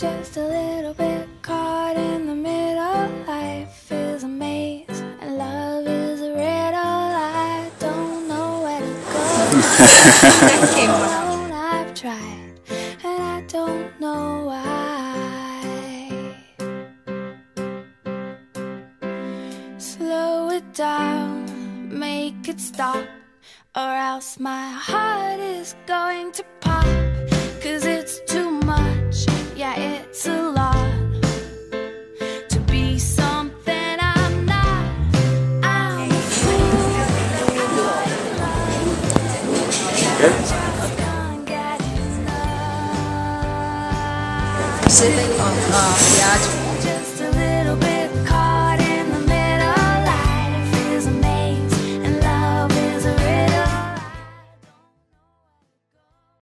just a little bit caught in the middle. Life is a maze and love is a riddle. I don't know where to go. I've tried and I don't know why. Slow it down, make it stop, or else my heart is going to pop. 'Cause it's too much, yeah, it's a lot to be something I'm not. I'm sitting on a yacht.